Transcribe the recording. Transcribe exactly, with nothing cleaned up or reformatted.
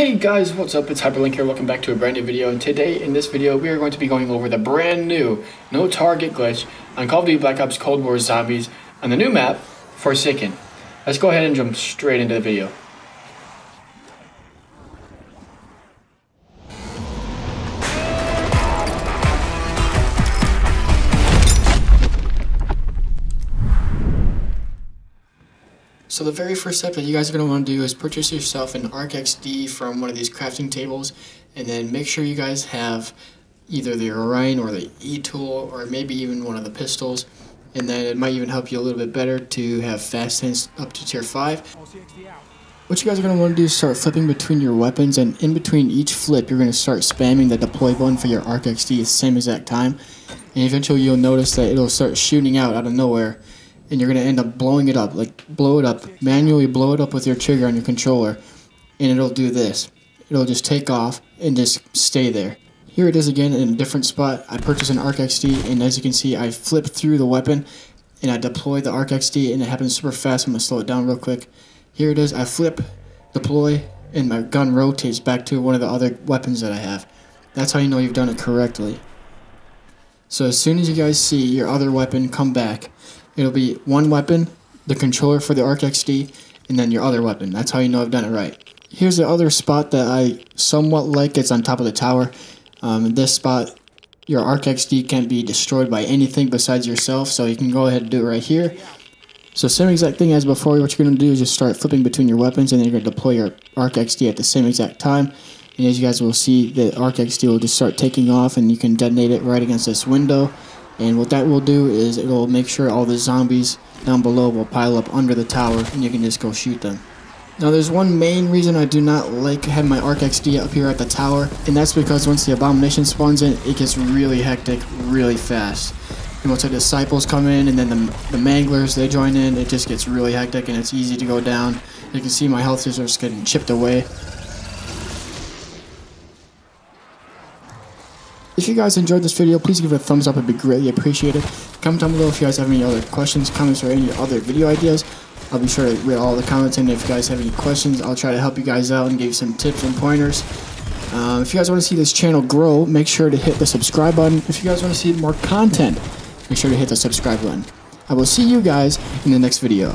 Hey guys, what's up? It's Hyperlink here. Welcome back to a brand new video. And today in this video, we are going to be going over the brand new no target glitch on Call of Duty Black Ops Cold War Zombies on the new map, Forsaken. Let's go ahead and jump straight into the video. So the very first step that you guys are going to want to do is purchase yourself an A R C X D from one of these crafting tables, and then make sure you guys have either the Orion or the E-Tool, or maybe even one of the pistols, and then it might even help you a little bit better to have fast hands up to tier five. What you guys are going to want to do is start flipping between your weapons, and in between each flip you're going to start spamming the deploy button for your A R C X D at the same exact time, and eventually you'll notice that it'll start shooting out out of nowhere. And you're going to end up blowing it up, like blow it up, manually blow it up with your trigger on your controller, and it'll do this. It'll just take off and just stay there. Here it is again in a different spot. I purchased an A R C X D, and as you can see, I flip through the weapon, and I deploy the A R C X D, and it happens super fast. I'm going to slow it down real quick. Here it is. I flip, deploy, and my gun rotates back to one of the other weapons that I have. That's how you know you've done it correctly. So as soon as you guys see your other weapon come back, it'll be one weapon, the controller for the A R C X D, and then your other weapon. That's how you know I've done it right. Here's the other spot that I somewhat like. It's on top of the tower. Um, in this spot, your A R C X D can't be destroyed by anything besides yourself, so you can go ahead and do it right here. So same exact thing as before. What you're going to do is just start flipping between your weapons, and then you're going to deploy your A R C X D at the same exact time. And as you guys will see, the A R C X D will just start taking off, and you can detonate it right against this window. And what that will do is it will make sure all the zombies down below will pile up under the tower, and you can just go shoot them. Now there's one main reason I do not like having my A R C X D up here at the tower, and that's because once the Abomination spawns in, it gets really hectic really fast. And once the Disciples come in, and then the, the Manglers, they join in, it just gets really hectic and it's easy to go down. You can see my health is just getting chipped away. If you guys enjoyed this video, please give it a thumbs up. It'd be greatly appreciated. Comment down below if you guys have any other questions, comments, or any other video ideas. I'll be sure to read all the comments, and if you guys have any questions, I'll try to help you guys out and give you some tips and pointers. Um, if you guys want to see this channel grow, make sure to hit the subscribe button. If you guys want to see more content, make sure to hit the subscribe button. I will see you guys in the next video.